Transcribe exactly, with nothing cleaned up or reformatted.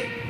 Okay.